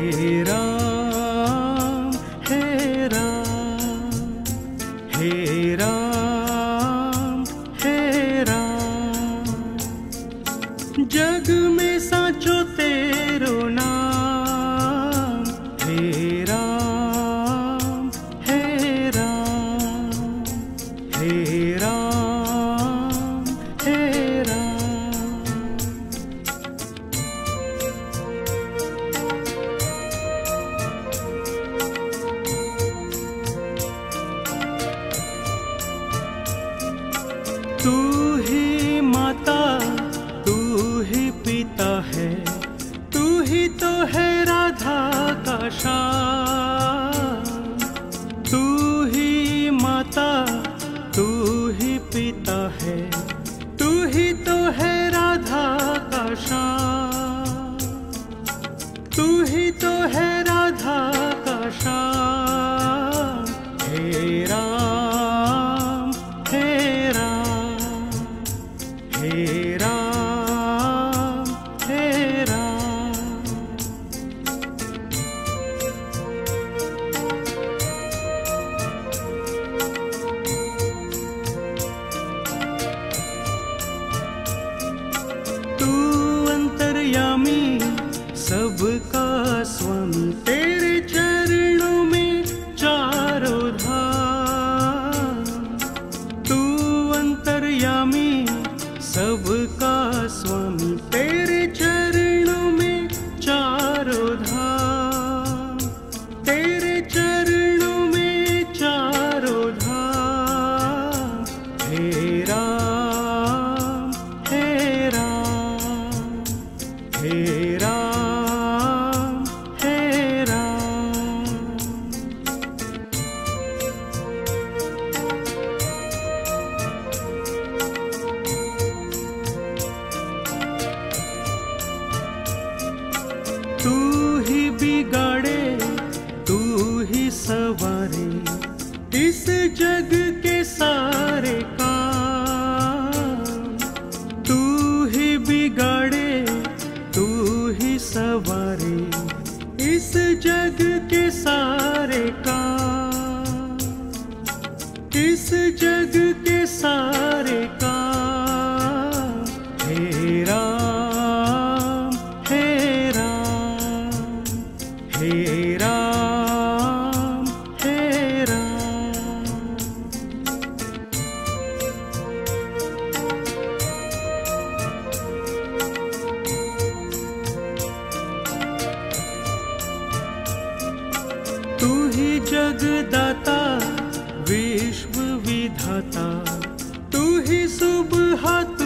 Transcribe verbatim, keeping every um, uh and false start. राम हे राम हे राम हे राम जग में साँचो तेरो नाम हे राम हे राम हे राम हे राम तू ही माता तू ही पिता है, तू ही तो है राधा का श्याम। तू ही माता तू ही पिता है, तू ही तो है राधा का श्याम। तू ही तो है राधा का श्याम। हे राम हे राम हे राम हे राम तू अंतर्यामी सबका स्वामी, तेरे चरणों में चारों धाम। तू अंतर्यामी सबका स्वामी, तेरे चरणों में चारों धाम। तेरे चरणों में चारों धाम। हे राम हे राम हे राम हे राम तू ही बिगाड़े तू ही संवारे इस जग के सारे काम। तू ही बिगाड़े तू ही संवारे इस जग के सारे काम। इस जग के सारे काम। हे राम हे हे राम हे राम तू ही जगदाता विश्व विधाता, तू ही सुबह